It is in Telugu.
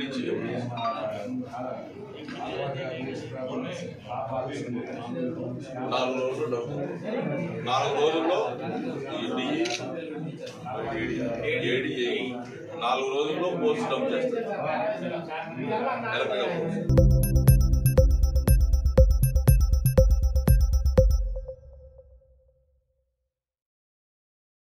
4 రోజుల్లో పోస్ట్ డంప్ చేస్తారు.